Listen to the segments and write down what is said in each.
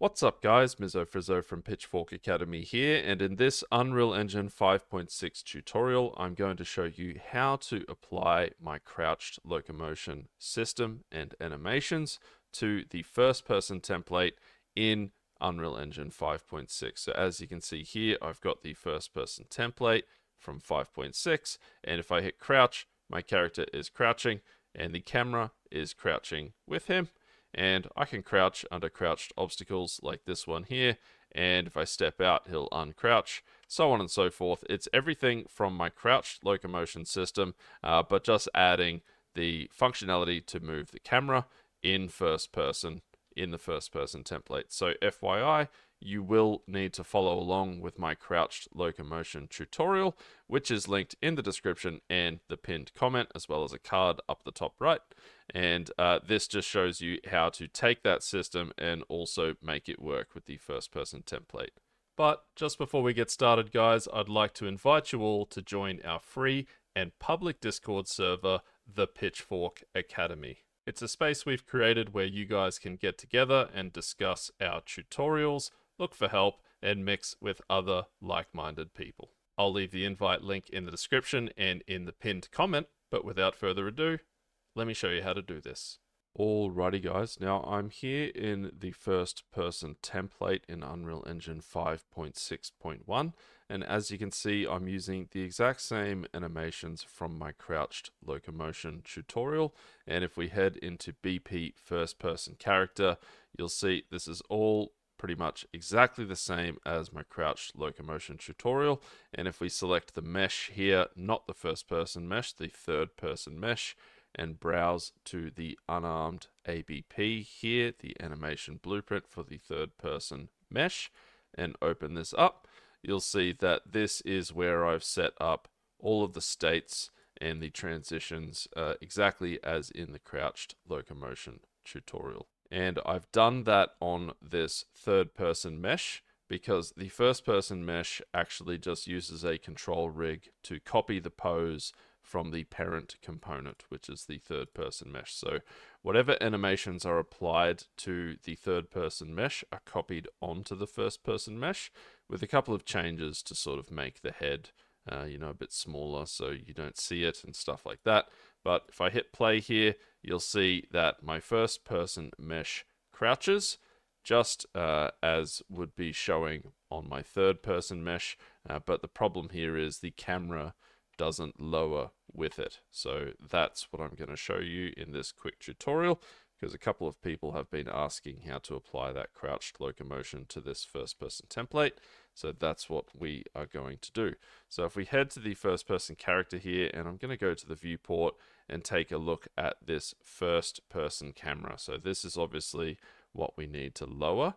What's up guys, Mizzo Frizzo from Pitchfork Academy here, and in this Unreal Engine 5.6 tutorial, I'm going to show you how to apply my crouched locomotion system and animations to the first person template in Unreal Engine 5.6. So as you can see here, I've got the first person template from 5.6, and if I hit crouch, my character is crouching and the camera is crouching with him. And I can crouch under crouched obstacles like this one here, and if I step out, he'll uncrouch, so on and so forth. It's everything from my crouched locomotion system, but just adding the functionality to move the camera in first person in the first person template. So FYI, you will need to follow along with my crouched locomotion tutorial, which is linked in the description and the pinned comment, as well as a card up the top right. And this just shows you how to take that system and also make it work with the first person template. But just before we get started, guys, I'd like to invite you all to join our free and public Discord server, The Pitchfork Academy. It's a space we've created where you guys can get together and discuss our tutorials, look for help, and mix with other like-minded people. I'll leave the invite link in the description and in the pinned comment, but without further ado, let me show you how to do this. Alrighty guys, now I'm here in the first person template in Unreal Engine 5.6.1, and as you can see, I'm using the exact same animations from my crouched locomotion tutorial. And if we head into BP First Person Character, you'll see this is all pretty much exactly the same as my crouched locomotion tutorial. And if we select the mesh here, not the first person mesh, the third person mesh, and browse to the unarmed ABP here, the animation blueprint for the third person mesh, and open this up, you'll see that this is where I've set up all of the states and the transitions exactly as in the crouched locomotion tutorial. And I've done that on this third person mesh because the first person mesh actually just uses a control rig to copy the pose from the parent component, which is the third person mesh. So whatever animations are applied to the third person mesh are copied onto the first person mesh with a couple of changes to sort of make the head, a bit smaller so you don't see it and stuff like that. But if I hit play here, you'll see that my first person mesh crouches just as would be showing on my third person mesh. But the problem here is the camera doesn't lower with it. So that's what I'm going to show you in this quick tutorial, because a couple of people have been asking how to apply that crouched locomotion to this first person template. So that's what we are going to do. So if we head to the first person character here, and I'm going to go to the viewport and take a look at this first person camera. So this is obviously what we need to lower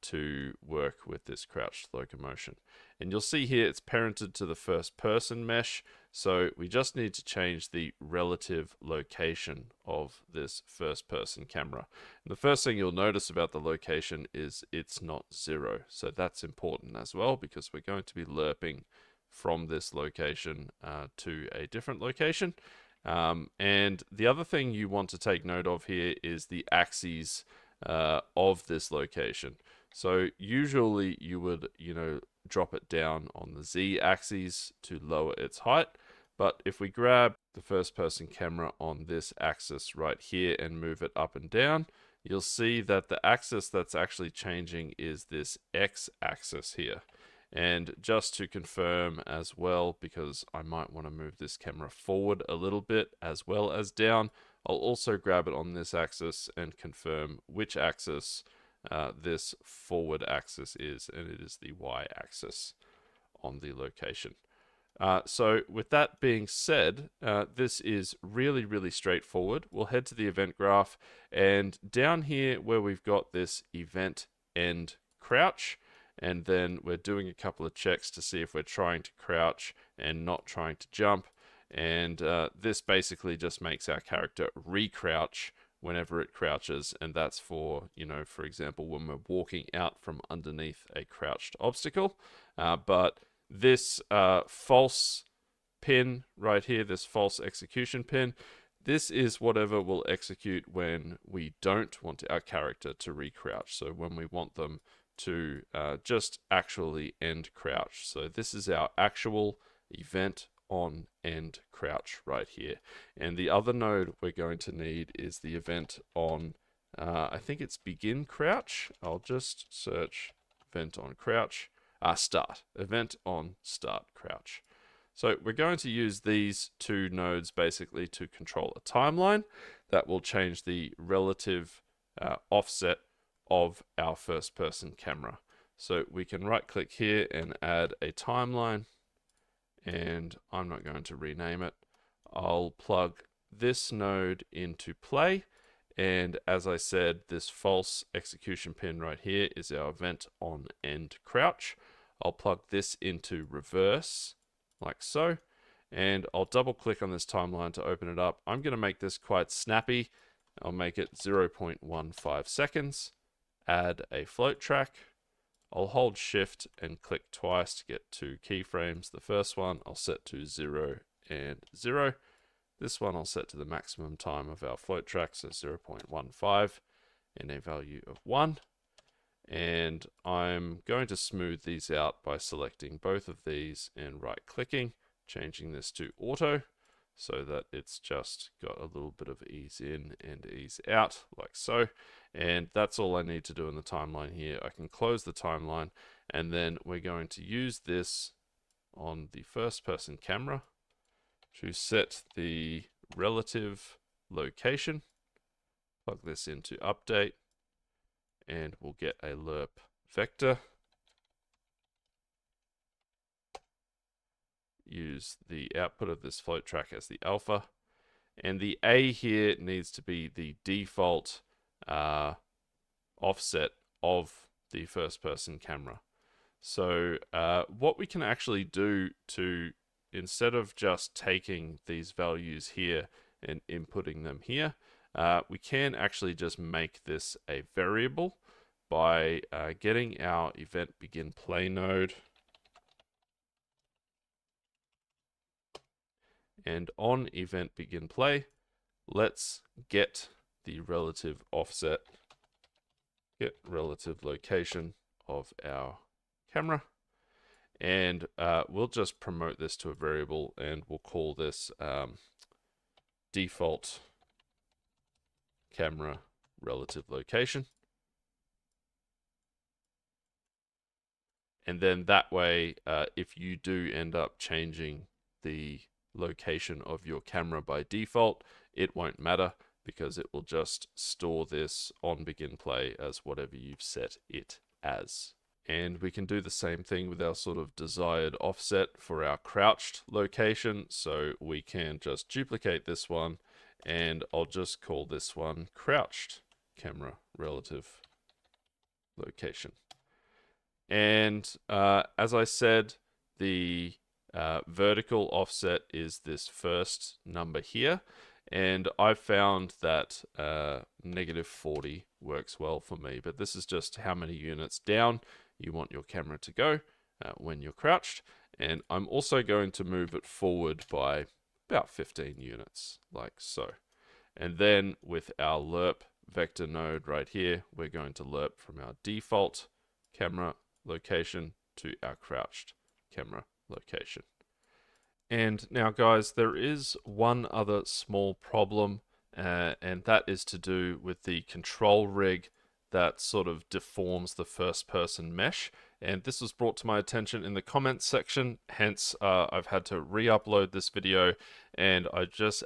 to work with this crouched locomotion. And you'll see here it's parented to the first person mesh, so we just need to change the relative location of this first person camera. And the first thing you'll notice about the location is it's not 0, so that's important as well, because we're going to be lerping from this location to a different location. And the other thing you want to take note of here is the axes of this location. So usually you would, drop it down on the Z axis to lower its height. But if we grab the first person camera on this axis right here and move it up and down, you'll see that the axis that's actually changing is this X axis here. And just to confirm as well, because I might want to move this camera forward a little bit as well as down, I'll also grab it on this axis and confirm which axis this forward axis is, and it is the Y axis on the location. So with that being said, this is really, really straightforward. We'll head to the event graph, and down here where we've got this event end crouch, and then we're doing a couple of checks to see if we're trying to crouch and not trying to jump. And this basically just makes our character re-crouch whenever it crouches, and that's for, for example, when we're walking out from underneath a crouched obstacle. But this false pin right here, this false execution pin, This is whatever we'll execute when we don't want our character to re-crouch. So when we want them to just actually end crouch. So this is our actual event on end crouch right here. And the other node we're going to need is the event on, I think it's begin crouch. I'll just search event on crouch, start, event on start crouch. So we're going to use these two nodes basically to control a timeline that will change the relative offset of our first person camera. So we can right click here and add a timeline, and I'm not going to rename it. I'll plug this node into play. And as I said, this false execution pin right here is our event on end crouch. I'll plug this into reverse like so, and I'll double click on this timeline to open it up. I'm going to make this quite snappy. I'll make it 0.15 seconds. Add a float track. I'll hold shift and click twice to get two keyframes. The first one I'll set to 0 and 0. This one I'll set to the maximum time of our float track, so 0.15 and a value of 1. And I'm going to smooth these out by selecting both of these and right clicking, changing this to auto so that it's just got a little bit of ease in and ease out like so. And that's all I need to do in the timeline here. I can close the timeline, and then we're going to use this on the first person camera to set the relative location. Plug this into update, and we'll get a lerp vector. Use the output of this float track as the alpha, and the A here needs to be the default offset of the first person camera. So what we can actually do to, instead of just taking these values here and inputting them here, we can actually just make this a variable by getting our event begin play node. And on event begin play, let's get the relative offset, get relative location of our camera. And we'll just promote this to a variable, and we'll call this default camera relative location. And then that way, if you do end up changing the location of your camera by default, it won't matter because it will just store this on begin play as whatever you've set it as. And we can do the same thing with our sort of desired offset for our crouched location. So we can just duplicate this one, and I'll just call this one crouched camera relative location. And as I said, the vertical offset is this first number here. And I found that negative 40 works well for me, but this is just how many units down you want your camera to go when you're crouched. And I'm also going to move it forward by about 15 units, like so. And then with our lerp vector node right here, we're going to lerp from our default camera location to our crouched camera location. And now guys, there is one other small problem, and that is to do with the control rig that sort of deforms the first person mesh. And this was brought to my attention in the comments section, hence I've had to re-upload this video, and I just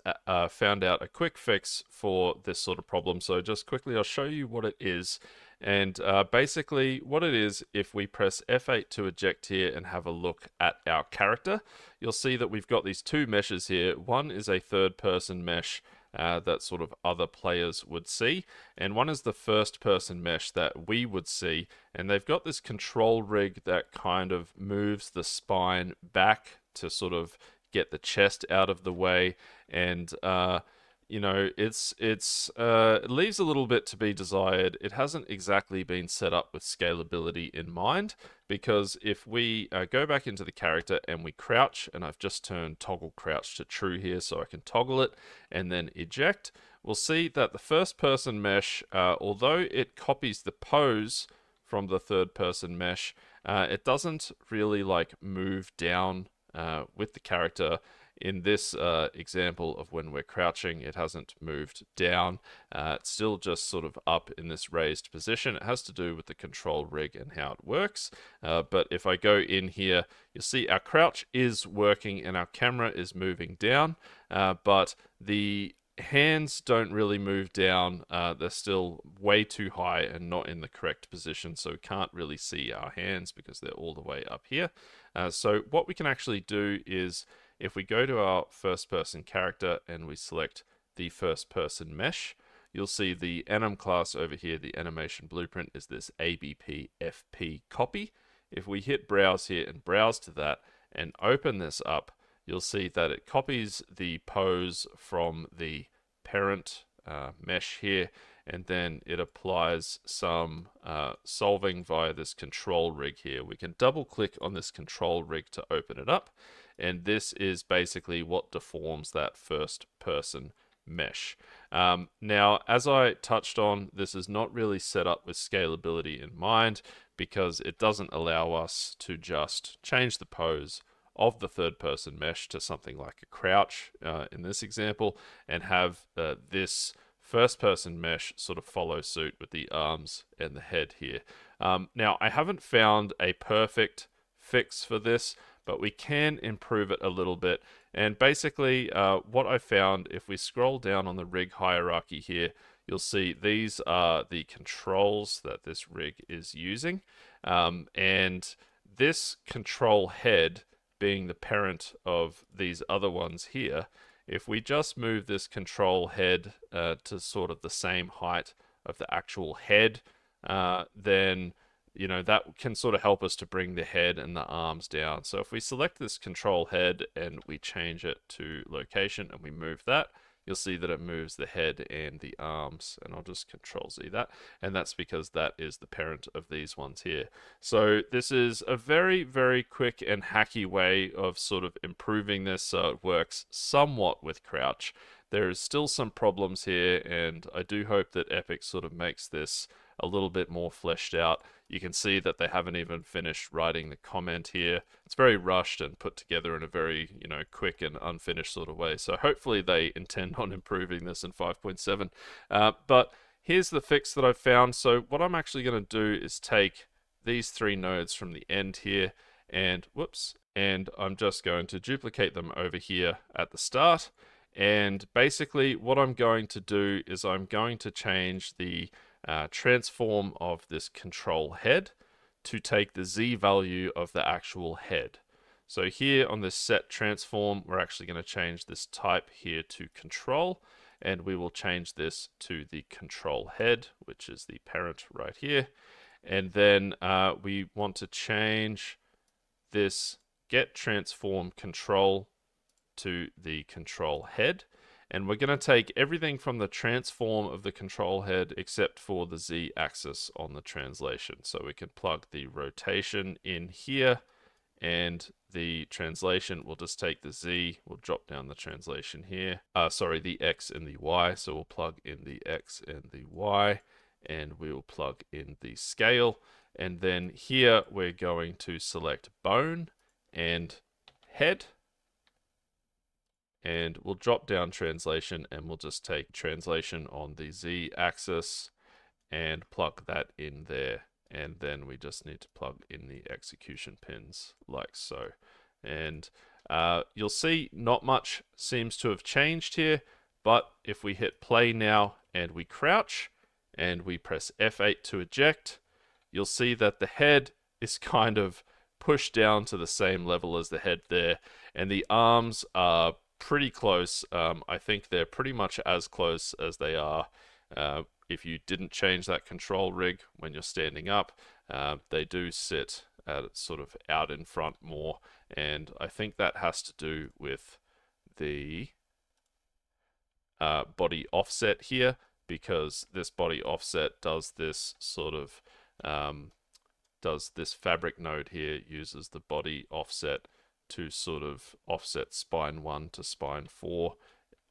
found out a quick fix for this sort of problem. So just quickly, I'll show you what it is. And basically what it is, if we press F8 to eject here and have a look at our character, you'll see that we've got these two meshes here. One is a third person mesh that sort of other players would see, and one is the first person mesh that we would see. And they've got this control rig that kind of moves the spine back to sort of get the chest out of the way. And you know, it leaves a little bit to be desired. It hasn't exactly been set up with scalability in mind, because if we go back into the character and we crouch, and I've just turned toggle crouch to true here so I can toggle it and then eject, we'll see that the first person mesh, although it copies the pose from the third person mesh, it doesn't really like move down with the character. In this example of when we're crouching, it hasn't moved down. It's still just sort of up in this raised position. It has to do with the control rig and how it works. But if I go in here, you'll see our crouch is working and our camera is moving down, but the hands don't really move down. They're still way too high and not in the correct position, so we can't really see our hands because they're all the way up here. So what we can actually do is, if we go to our first person character and we select the first person mesh, you'll see the anim class over here, the animation blueprint, is this ABP FP copy. If we hit browse here and browse to that and open this up, you'll see that it copies the pose from the parent mesh here, and then it applies some solving via this control rig here. We can double click on this control rig to open it up. And this is basically what deforms that first person mesh. Now, as I touched on, this is not really set up with scalability in mind, because it doesn't allow us to just change the pose of the third person mesh to something like a crouch in this example, and have this first person mesh sort of follow suit with the arms and the head here. Now, I haven't found a perfect fix for this, but we can improve it a little bit. And basically what I found, if we scroll down on the rig hierarchy here, you'll see these are the controls that this rig is using. And this control head being the parent of these other ones here, if we just move this control head to sort of the same height of the actual head, then you know, that can sort of help us to bring the head and the arms down. So if we select this control head and we change it to location and we move that, you'll see that it moves the head and the arms, and I'll just control Z that. And that's because that is the parent of these ones here. So this is a very, very quick and hacky way of sort of improving this so it works somewhat with crouch. There is still some problems here, and I do hope that Epic sort of makes this a little bit more fleshed out. You can see that they haven't even finished writing the comment here. It's very rushed and put together in a very, you know, quick and unfinished sort of way. So hopefully they intend on improving this in 5.7. But here's the fix that I've found. So what I'm actually going to do is take these three nodes from the end here, and whoops, and I'm just going to duplicate them over here at the start. And basically what I'm going to do is I'm going to change the transform of this control head to take the Z value of the actual head. So here on this set transform, we're actually going to change this type here to control, and we will change this to the control head, which is the parent right here. And then we want to change this get transform control to the control head. And we're going to take everything from the transform of the control head except for the Z axis on the translation. So we can plug the rotation in here, and the translation will just take the Z. We'll drop down the translation here. Sorry, the X and the Y. So we'll plug in the X and the Y, and we will plug in the scale. And then here we're going to select bone and head. And we'll drop down translation, and we'll just take translation on the Z axis and plug that in there. And then we just need to plug in the execution pins like so. And you'll see not much seems to have changed here, but if we hit play now and we crouch and we press F8 to eject, you'll see that the head is kind of pushed down to the same level as the head there, and the arms are pretty close. I think they're pretty much as close as they are if you didn't change that control rig when you're standing up. They do sit at sort of out in front more, and I think that has to do with the body offset here, because this body offset does this sort of does this fabric node here, uses the body offset to sort of offset spine 1 to spine 4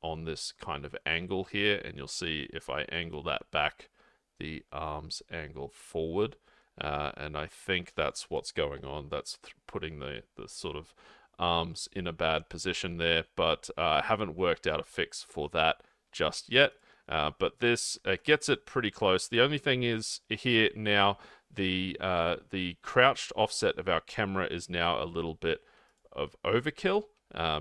on this kind of angle here. And you'll see if I angle that back, the arms angle forward, and I think that's what's going on. That's putting the sort of arms in a bad position there, but I haven't worked out a fix for that just yet. But this gets it pretty close. The only thing is here now, the crouched offset of our camera is now a little bit of overkill,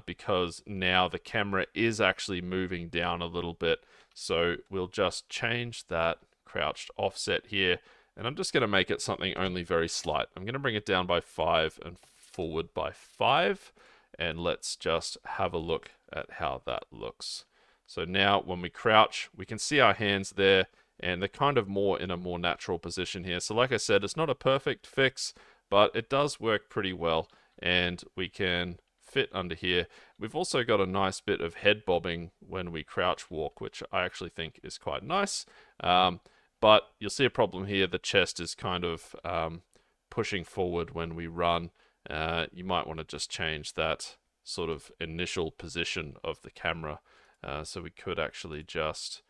because now the camera is actually moving down a little bit. So we'll just change that crouched offset here, and I'm just going to make it something only very slight. I'm going to bring it down by 5 and forward by 5, and let's just have a look at how that looks. So now when we crouch, we can see our hands there, and they're kind of more in a more natural position here. So like I said, it's not a perfect fix, but it does work pretty well, and we can fit under here. We've also got a nice bit of head bobbing when we crouch walk, which I actually think is quite nice. But you'll see a problem here. The chest is kind of pushing forward when we run. You might want to just change that sort of initial position of the camera. So we could actually just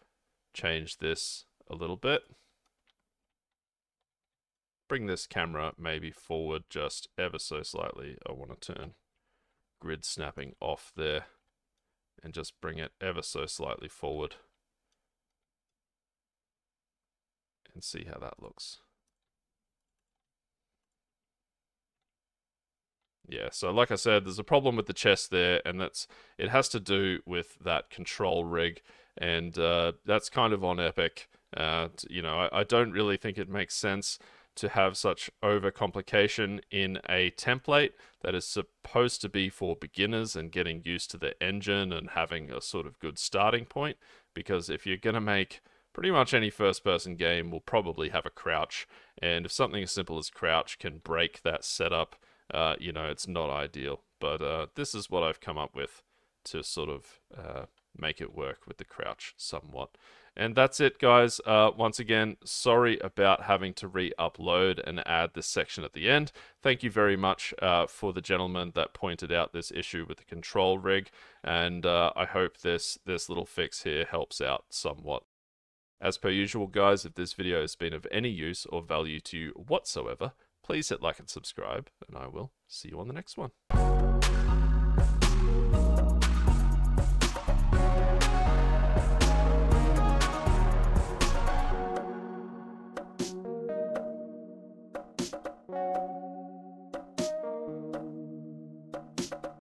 change this a little bit. Bring this camera maybe forward just ever so slightly. I want to turn grid snapping off there and just bring it ever so slightly forward and see how that looks. Yeah, so like I said, there's a problem with the chest there, and it has to do with that control rig, and that's kind of on Epic. You know, I don't really think it makes sense to have such overcomplication in a template that is supposed to be for beginners and getting used to the engine and having a sort of good starting point, because if you're going to make pretty much any first-person game will probably have a crouch, and if something as simple as crouch can break that setup, you know, it's not ideal. But this is what I've come up with to sort of make it work with the crouch somewhat. And that's it, guys. Once again, sorry about having to re-upload and add this section at the end. Thank you very much for the gentleman that pointed out this issue with the control rig, and I hope this little fix here helps out somewhat. As per usual, guys, if this video has been of any use or value to you whatsoever, please hit like and subscribe, and I will see you on the next one.